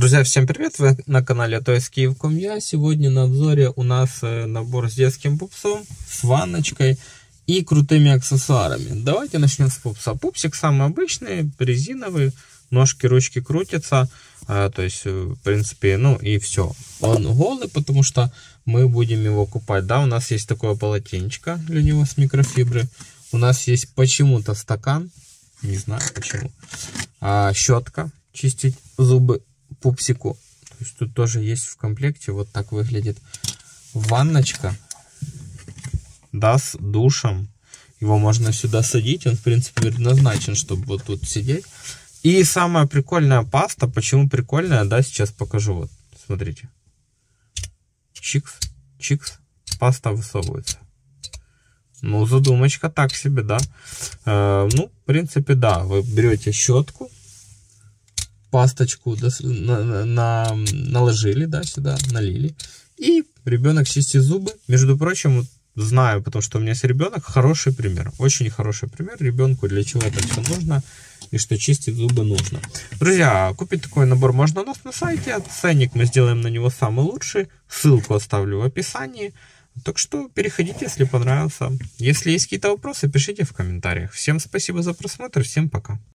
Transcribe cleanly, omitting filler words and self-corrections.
Друзья, всем привет! Вы на канале Toys Kievcom. Сегодня на обзоре у нас набор с детским пупсом, с ванночкой и крутыми аксессуарами. Давайте начнем с пупса. Пупсик самый обычный, резиновый, ножки, ручки крутятся. То есть, в принципе, ну и все. Он голый, потому что мы будем его купать. Да, у нас есть такое полотенечко для него с микрофибры. У нас есть почему-то стакан, не знаю почему. Щетка, чистить зубы пупсику. То есть тут тоже есть в комплекте. Вот так выглядит ванночка. Да, с душем. Его можно сюда садить. Он, в принципе, предназначен, чтобы вот тут сидеть. И самая прикольная паста. Почему прикольная? Да, сейчас покажу. Вот, смотрите. Чикс, чикс. Паста высовывается. Ну, задумочка так себе, да. Ну, в принципе, да. Вы берете щетку. Пасточку наложили, да, сюда, налили. И ребенок чистит зубы. Между прочим, вот знаю, потому что у меня есть ребенок, хороший пример. Очень хороший пример ребенку, для чего это все нужно и что чистить зубы нужно. Друзья, купить такой набор можно у нас на сайте. Ценник мы сделаем на него самый лучший. Ссылку оставлю в описании. Так что переходите, если понравился. Если есть какие-то вопросы, пишите в комментариях. Всем спасибо за просмотр, всем пока.